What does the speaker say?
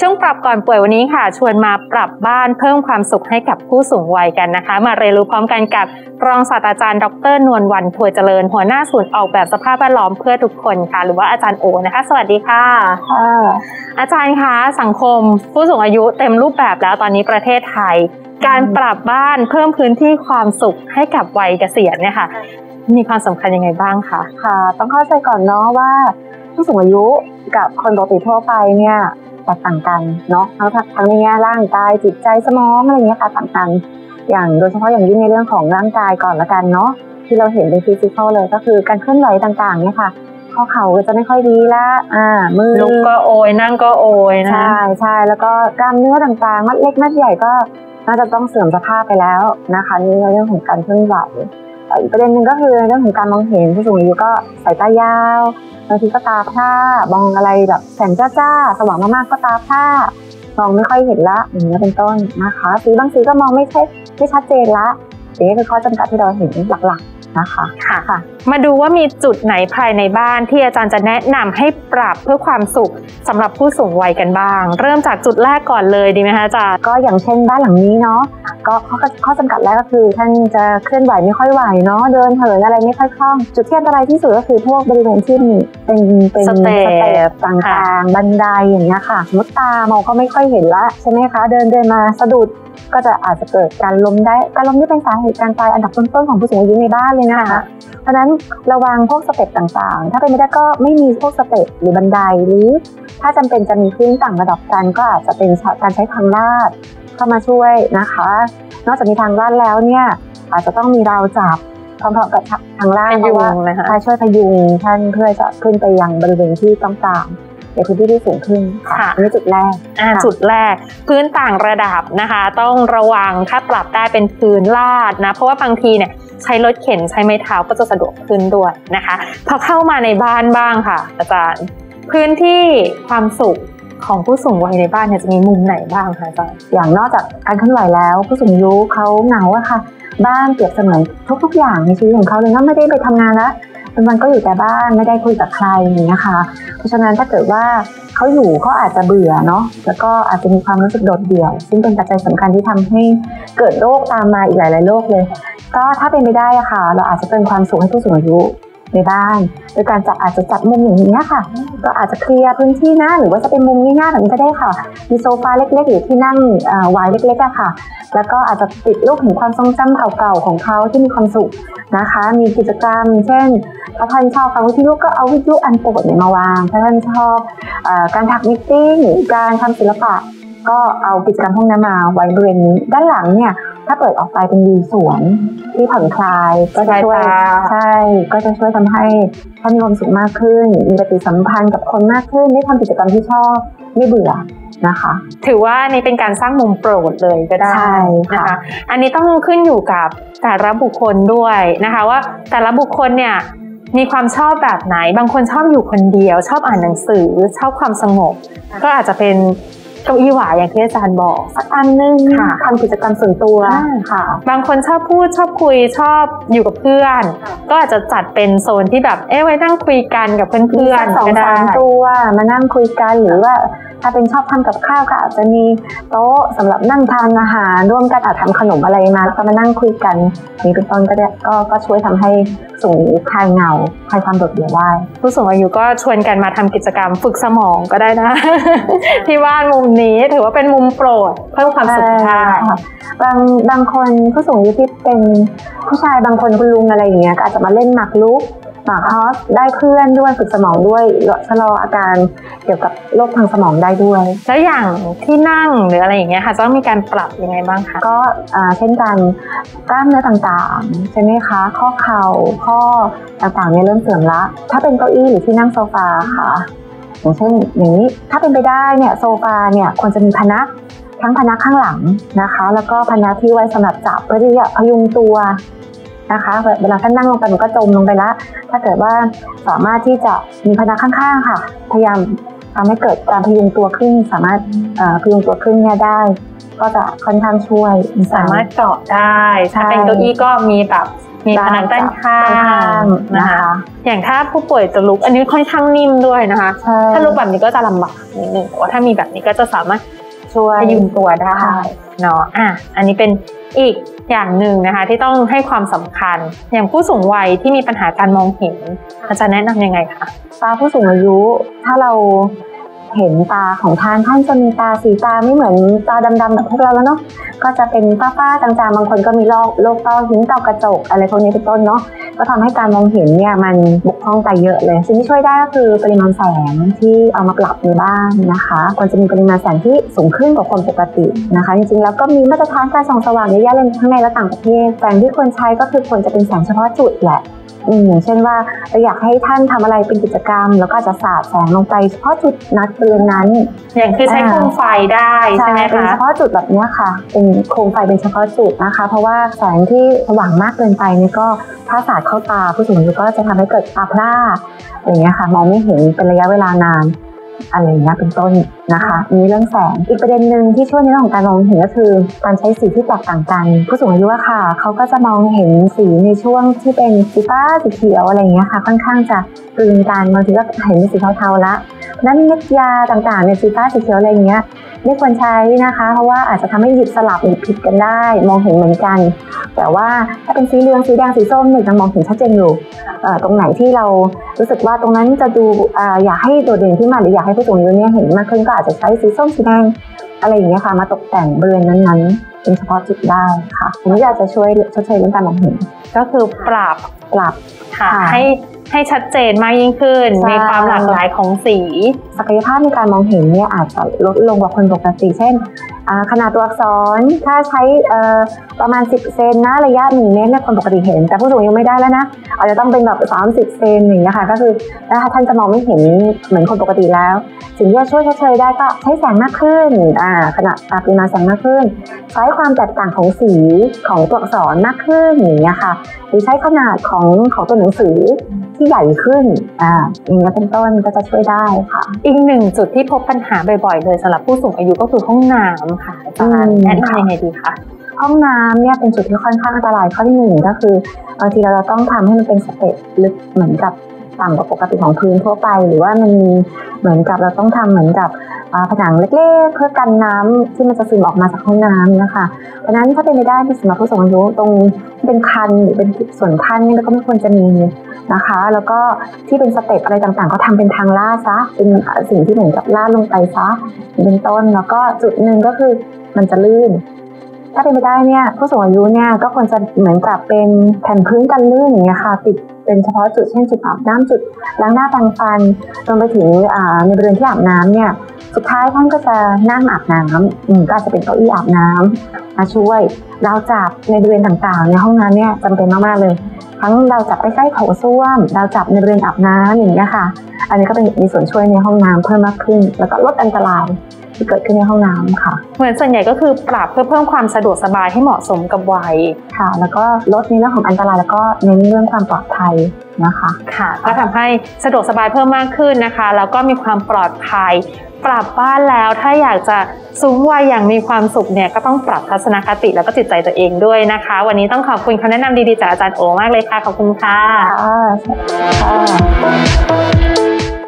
ช่วงปรับก่อนป่วยวันนี้ค่ะชวนมาปรับบ้านเพิ่มความสุขให้กับผู้สูงวัยกันนะคะมาเรียนรู้พร้อมกันกับรองศาสตราจารย์ดร.นวลวรรณ ถั่วเจริญหัวหน้าศูนย์ออกแบบสภาพแวดล้อมเพื่อทุกคนค่ะหรือว่าอาจารย์โอนะคะสวัสดีค่ะอาจารย์คะสังคมผู้สูงอายุเต็มรูปแบบแล้วตอนนี้ประเทศไทยการปรับบ้านเพิ่มพื้นที่ความสุขให้กับวัยเกษียณเนี่ยค่ะมีความสำคัญยังไงบ้างคะค่ะต้องเข้าใจก่อนเนาะว่าผู้สูงอายุกับคนปกติทั่วไปเนี่ยแตกต่างกันเนาะทั้งในแง่ร่างกายจิตใจสมองอะไรเงี้ยค่ะต่างกันอย่างโดยเฉพาะอย่างยิ่งในเรื่องของร่างกายก่อนละกันเนาะที่เราเห็นเป็นฟิสิกอลเลยก็คือการเคลื่อนไหวต่างๆเนี่ยค่ะข้อเข่าก็จะไม่ค่อยดีละมือลุกก็โอยนั่งก็โอยนะใช่แล้วก็กล้ามเนื้อต่างๆมัดเล็กมัดใหญ่ก็น่าจะต้องเสื่อมสภาพไปแล้วนะคะนี่ในเรื่องของการเคลื่อนไหวอีกประเด็นหนึ่งก็คือเรื่องของการมองเห็นผู้สูงอายุก็สายตายาวบางทีก็ตาพร่ามองอะไรแบบแสงจ้าๆสว่างมากๆก็ตาพร่ามองไม่ค่อยเห็นละอย่างนี้เป็นต้นนะคะสีบางสีก็มองไม่ชัดเจนละนี่คือข้อจำกัดที่เราเห็นหลักๆนะคะค่ะมาดูว่ามีจุดไหนภายในบ้านที่อาจารย์จะแนะนำให้ปรับเพื่อความสุขสำหรับผู้สูงวัยกันบ้างเริ่มจากจุดแรกก่อนเลยดีไหมคะอาจารย์ก็อย่างเช่นบ้านหลังนี้เนาะก็ข้อจำกัดแรกก็คือท่านจะเคลื่อนไหวไม่ค่อยไหวเนาะเดินเหินอะไรไม่ค่อยคล่องจุดที่อันตรายที่สุดก็คือพวกบริเวณที่มีเป็นสเตปต่างๆบันไดอย่างเงี้ยค่ะมุดตามองก็ไม่ค่อยเห็นละใช่ไหมคะเดินมาสะดุดก็จะอาจจะเกิดการล้มได้การล้มนี่เป็นสาเหตุการตายอันดับต้นๆของผู้สูงอายุในบ้านเลยนะคะเพราะฉะนั้นระวังพวกสเต็ปต่างๆถ้าเป็นไม่ได้ก็ไม่มีพวกสเต็ปหรือบันไดหรือถ้าจำเป็นจะมีพื้นต่างระดับกันก็อาจจะเป็นการใช้ทางลาดเข้ามาช่วยนะคะนอกจากมีทางลาดแล้วเนี่ยอาจจะต้องมีราวจับพร้อมๆกับทางลาดเพราะว่าช่วยพยุงท่านเพื่อจะขึ้นไปยังบริเวณที่ต่างๆในพื้นที่ที่สูงขึ้นค่ะนี่จุดแรกพื้นต่างระดับนะคะต้องระวังถ้าปรับได้เป็นพื้นลาดนะเพราะว่าบางทีเนี่ยใช้รถเข็นใช้ไม้เท้าก็จะสะดวกขึ้นด้วยนะคะพอเข้ามาในบ้านบ้างค่ะอาจารย์พื้นที่ความสุขของผู้สูงวัยในบ้านเนี่ยจะมีมุมไหนบ้างคะอาจารย์อย่างนอกจากการเคลื่อนไหวแล้วผู้สูงอายุเขาเหงาอะค่ะบ้านเปรียบเสมือนทุกอย่างในชีวิตของเขาเลยก็ไม่ได้ไปทำงานแล้วมันก็อยู่แต่บ้านไม่ได้คุยกับใครอย่างนี้นะคะเพราะฉะนั้นถ้าเกิดว่าเขาอยู่เขาอาจจะเบื่อเนาะแล้วก็อาจจะมีความรู้สึกโดดเดี่ยวซึ่งเป็นปัจจัยสำคัญที่ทำให้เกิดโรคตามมาอีกหลายโรคเลยก็ถ้าเป็นไปได้อะค่ะเราอาจจะเติมความสุขให้ผู้สูงอายุในบ้านโดยการอาจจะจัดมุมอย่างนี้ค่ะก็อาจจะเคลียร์พื้นที่นะหรือว่าจะเป็นมุมง่ายๆแบบนี้ก็ได้ค่ะมีโซฟาเล็กๆหรือที่นั่งวายเล็กๆอะค่ะแล้วก็อาจจะติดรูปถึงความทรงจำเก่าๆของเขาที่มีความสุขนะคะมีกิจกรรมเช่นถ้าท่านชอบฟังวิทยุก็เอาวิทยุอันโปรดมาวางถ้าท่านชอบการถักนิตติ้งหรือการทำศิลปะก็เอากิจกรรมพวกนั้นมาไว้บริเวณนี้ด้านหลังเนี่ยถ้าเปิดออกไปเป็นวิวสวนที่ผ่อนคลายก็จะช่วยก็จะช่วยทำให้ท่านมีความสุขมากขึ้นมีปฏิสัมพันธ์กับคนมากขึ้นได้ทำกิจกรรมที่ชอบไม่เบื่อนะคะถือว่านี่เป็นการสร้างมุมโปรดเลยก็ได้นะคะอันนี้ต้องขึ้นอยู่กับแต่ละบุคคลด้วยนะคะว่าแต่ละบุคคลเนี่ยมีความชอบแบบไหนบางคนชอบอยู่คนเดียวชอบอ่านหนังสือชอบความสงบก็อาจจะเป็นเก้าอี้หวายอย่างที่อาจารย์บอกสักอันนึงทำกิจกรรมส่วนตัวค่ะบางคนชอบพูดชอบคุยชอบอยู่กับเพื่อนก็อาจจะจัดเป็นโซนที่แบบไว้นั่งคุยกันกับเพื่อนๆ2-3 ตัวมานั่งคุยกันหรือว่าถ้าเป็นชอบทำกับข้าวก็อาจจะมีโต๊ะสำหรับนั่งทานอาหารร่วมกันอาจทำขนมอะไรมาแล้วก็มานั่งคุยกันนี่เป็นต้นก็ได้ก็ช่วยทำให้สูงคลายเหงาคลายความโดดเดี่ยวได้ผู้สูงอายุก็ชวนกันมาทำกิจกรรมฝึกสมองก็ได้นะ ที่บ้านมุมนี้ถือว่าเป็นมุมโปรดเพิ่มความสุขได้บางคนผู้สูงอายุที่เป็นผู้ชายบางคนคุณลุงอะไรอย่างเงี้ยก็อาจจะมาเล่นหมากรุกหมากฮอสได้เพื่อนด้วยฝึกสมองด้วยชะลออาการเกี่ยวกับโรคทางสมองได้ด้วยแล้วอย่างที่นั่งหรืออะไรอย่างเงี้ยค่ะต้องมีการปรับยังไงบ้างคะก็เช่นกันกล้ามเนื้อต่างๆใช่ไหมคะข้อเข่าข้อต่างๆเนี่ยเริ่มเสื่อมละถ้าเป็นเก้าอี้หรือที่นั่งโซฟาค่ะอย่างเช่นอย่างนี้ถ้าเป็นไปได้เนี่ยโซฟาเนี่ยควรจะมีพนักทั้งพนักข้างหลังนะคะแล้วก็พนักที่ไว้สำหรับจับเพื่อที่จะพยุงตัวนะคะเวลาท่านนั่งลงไปมันก็จมลงไปละถ้าเกิดว่าสามารถที่จะมีพนักข้างๆค่ะพยายามทำให้เกิดการพยุงตัวขึ้นสามารถพยุงตัวขึ้นเนี่ยได้ก็จะค่อนข้างช่วยสามารถเกาะได้ถ้าเป็นเก้าอี้ก็มีแบบ มีพนักด้านข้างนะคะอย่างถ้าผู้ป่วยจะลุกอันนี้ค่อนข้างนิ่มด้วยนะคะถ้าลุกแบบนี้ก็จะลำบากนิดนึงแต่ว่าถ้ามีแบบนี้ก็จะสามารถช่วยยืนตัวได้เนาะอันนี้เป็นอีกอย่างหนึ่งนะคะที่ต้องให้ความสำคัญอย่างผู้สูงวัยที่มีปัญหาการมองเห็นอาจารย์แนะนํำยังไงคะตาผู้สูงอายุถ้าเราเห็นตาของท่านจะมีตาสีตาไม่เหมือนตาดำๆแบบพวกเราแล้วเนาะก็จะเป็นฝ้าๆจางๆบางคนก็มีโรคต้อหินต้อกระจกอะไรพวกนี้เป็นต้นเนาะก็ทำให้การมองเห็นเนี่ยมันบกพร่องไปเยอะเลยสิ่งที่ช่วยได้ก็คือปริมาณแสงที่เอามาปรับในบ้านนะคะควรจะมีปริมาณแสงที่สูงขึ้นกว่าคนปกตินะคะจริงๆแล้วก็มีมาตรฐานการส่องสว่างเยอะแยะเลยทั้งในและต่างประเทศแสงที่ควรใช้ก็คือควรจะเป็นแสงเฉพาะจุดแหละอย่างเช่นว่าเราอยากให้ท่านทำอะไรเป็นกิจกรรมแล้วก็จะสาดแสงลงไปเฉพาะจุดนัดบริเวณนั้นอย่างคือใช้โคมไฟได้ใช่ไหมคะเป็นเฉพาะจุดแบบนี้ค่ะเป็นโคมไฟเป็นเฉพาะจุดนะคะเพราะว่าแสงที่สว่างมากเกินไปนี่ก็ถ้าสาดเข้าตาผู้สูงอายุก็จะทำให้เกิดตาพร่าอย่างเงี้ยค่ะมองไม่เห็นเป็นระยะเวลานานอะไรอย่างเงี้ยเป็นต้นนะคะมีเรื่องแสงอีกประเด็นหนึ่งที่ช่วยในเรื่องของการมองเห็นก็คือการใช้สีที่แตกต่างกันผู้สูงอายุค่ะเขาก็จะมองเห็นสีในช่วงที่เป็นสีฟ้าสีเขียวอะไรอย่างเงี้ยค่ะค่อนข้างจะกลืนกันบางทีก็เห็นสีเทาๆละนั้นเม็ดยาต่างๆในสีฟ้าสีเขียวอะไรอย่างเงี้ยไม่ควรใช้นะคะเพราะว่าอาจจะทำให้หยิบสลับหยิบผิดกันได้มองเห็นเหมือนกันแต่ว่าถ้าเป็นสีเหลืองสีแดงสีส้มเนี่ยจะมองเห็นชัดเจนอยู่ตรงไหนที่เรารู้สึกว่าตรงนั้นจะดูอยากให้โดดเด่นขึ้นมาหรืออยากให้ผู้สูงอายุเนี่ยเห็นมากขึ้นก็อาจจะใช้สีส้มสีแดงอะไรอย่างเงี้ยค่ะมาตกแต่งบริเวณนั้นๆเป็นเฉพาะจุดได้ค่ะอันนี้อาจจะช่วยเรื่องการมองเห็นก็คือปรับให้ชัดเจนมากยิ่งขึ้นในความหลากหลายของสีศักยภาพในการมองเห็นเนี่ยอาจจะลดลงกว่าคนปกติเช่นขนาดตัวอักษรถ้าใช้ประมาณ10เซนนะระยะ1เมตรเนี่ยคนปกติเห็นแต่ผู้สูงอายุไม่ได้แล้วนะอาจจะต้องเป็นแบบ30เซนอย่างนี้ค่ะก็คือถ้าท่านจะมองไม่เห็นเหมือนคนปกติแล้วสิ่งที่จะช่วยชดเชยได้ก็ใช้แสงมากขึ้นขนาดปริมาณแสงมากขึ้นใช้ความแตกต่างของสีของตัวอักษรมากขึ้นอย่างนี้ค่ะหรือใช้ขนาดของตัวหนังสือที่ใหญ่ขึ้นอย่างนี้เป็นต้นก็จะช่วยได้ค่ะอีกหนึ่งจุดที่พบปัญหาบ่อยๆเลยสำหรับผู้สูงอายุก็คือห้องน้ำค่ะอาจารย์แนะนำยังไงดีคะห้องน้ำเนี่ยเป็นจุดที่ค่อนข้างอันตรายข้อที่หนึ่งก็คือบางทีเราต้องทำให้มันเป็นสเตปลึกเหมือนกับต่ำกว่าปกติของพื้นทั่วไปหรือว่ามันมีเหมือนกับเราต้องทำเหมือนกับผนังเล็กๆเพื่อกันน้ำที่มันจะซึมออกมาจากห้องน้ำนะคะเพราะนั้นถ้าเป็นไปได้ที่สำหรับผู้สูงอายุตรงเป็นคันหรือเป็นส่วนคันนี่ก็ไม่ควรจะมีนะคะแล้วก็ที่เป็นสเต็ปอะไรต่างๆก็ทำเป็นทางลาดซะเป็นสิ่งที่เหมือนกับลาดลงไปซะเป็นต้นแล้วก็จุดหนึ่งก็คือมันจะลื่นถ้าเป็นไปได้เนี่ยผู้สูงอายุเนี่ยก็ควรจะเหมือนกับเป็นแผ่นพื้นกันลื่นอย่างเงี้ยค่ะติดเป็นเฉพาะจุดเช่นจุดอาบน้ำจุดล้างหน้าแปรงฟันรวมไปถึงในบริเวณที่อาบน้ำเนี่ยสุดท้ายท่านก็จะนั่งอาบน้ำก็อาจจะเป็นเก้าอี้อาบน้ำมาช่วยเราจับในบริเวณต่างๆในห้องน้ำเนี่ยจำเป็นมากๆเลยทั้งเราจับใกล้ๆโถส้วมเราจับในบริเวณอาบน้ำอย่างนี้ค่ะอันนี้ก็เป็นมีส่วนช่วยในห้องน้ำเพิ่มมากขึ้นแล้วก็ลดอันตรายที่เกิดขึ้นในห้องน้ำค่ะเหมือนส่วนใหญ่ก็คือปรับเพื่อเพิ่มความสะดวกสบายให้เหมาะสมกับวัยค่ะแล้วก็ลดในเรื่องของอันตรายแล้วก็เน้นเรื่องความปลอดภัยนะคะค่ะก็ทำให้สะดวกสบายเพิ่มมากขึ้นนะคะแล้วก็มีความปลอดภัยปรับบ้านแล้วถ้าอยากจะสูงวัยอย่างมีความสุขเนี่ยก็ต้องปรับทัศนคติแล้วก็จิตใจตัวเองด้วยนะคะวันนี้ต้องขอบคุณคำแนะนำดีๆจากอาจารย์โอมากเลยค่ะขอบคุณค่ะ